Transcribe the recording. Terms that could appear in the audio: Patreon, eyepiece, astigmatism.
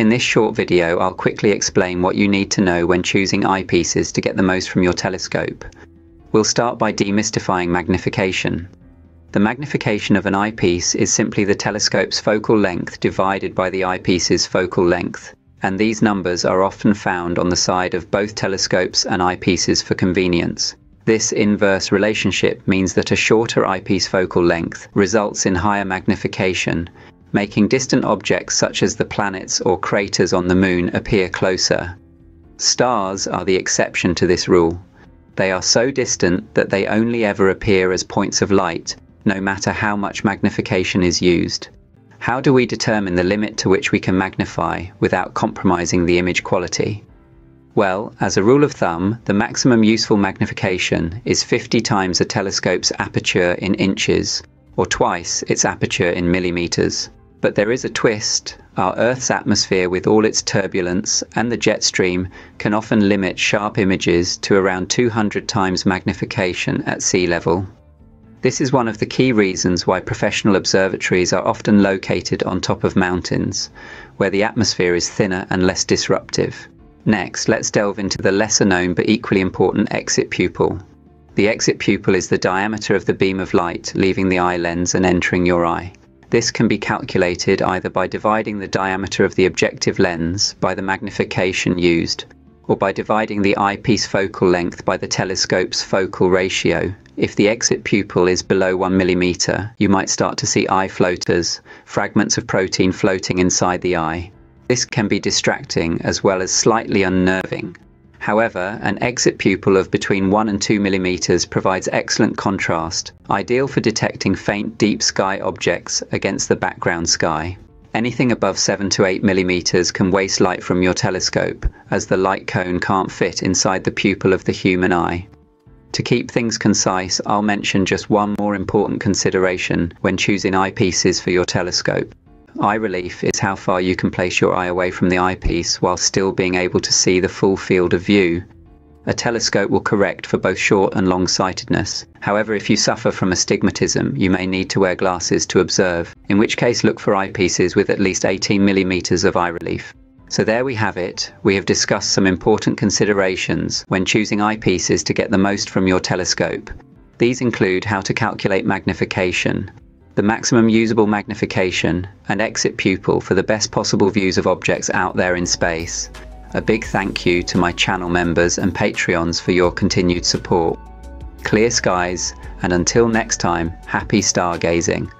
In this short video, I'll quickly explain what you need to know when choosing eyepieces to get the most from your telescope. We'll start by demystifying magnification. The magnification of an eyepiece is simply the telescope's focal length divided by the eyepiece's focal length, and these numbers are often found on the side of both telescopes and eyepieces for convenience. This inverse relationship means that a shorter eyepiece focal length results in higher magnification, making distant objects such as the planets or craters on the moon appear closer. Stars are the exception to this rule. They are so distant that they only ever appear as points of light, no matter how much magnification is used. How do we determine the limit to which we can magnify without compromising the image quality? Well, as a rule of thumb, the maximum useful magnification is 50 times a telescope's aperture in inches, or twice its aperture in millimeters. But there is a twist. Our Earth's atmosphere, with all its turbulence and the jet stream, can often limit sharp images to around 200 times magnification at sea level. This is one of the key reasons why professional observatories are often located on top of mountains, where the atmosphere is thinner and less disruptive. Next, let's delve into the lesser known but equally important exit pupil. The exit pupil is the diameter of the beam of light leaving the eye lens and entering your eye. This can be calculated either by dividing the diameter of the objective lens by the magnification used, or by dividing the eyepiece focal length by the telescope's focal ratio. If the exit pupil is below 1 mm, you might start to see eye floaters, fragments of protein floating inside the eye. This can be distracting as well as slightly unnerving. However, an exit pupil of between 1 and 2 millimeters provides excellent contrast, ideal for detecting faint deep sky objects against the background sky. Anything above 7 to 8 millimeters can waste light from your telescope, as the light cone can't fit inside the pupil of the human eye. To keep things concise, I'll mention just one more important consideration when choosing eyepieces for your telescope. Eye relief is how far you can place your eye away from the eyepiece while still being able to see the full field of view. A telescope will correct for both short and long-sightedness. However, if you suffer from astigmatism, you may need to wear glasses to observe, in which case look for eyepieces with at least 18 millimeters of eye relief. So there we have it. We have discussed some important considerations when choosing eyepieces to get the most from your telescope. These include how to calculate magnification, the maximum usable magnification, and exit pupil for the best possible views of objects out there in space. A big thank you to my channel members and Patreons for your continued support. Clear skies, and until next time, happy stargazing.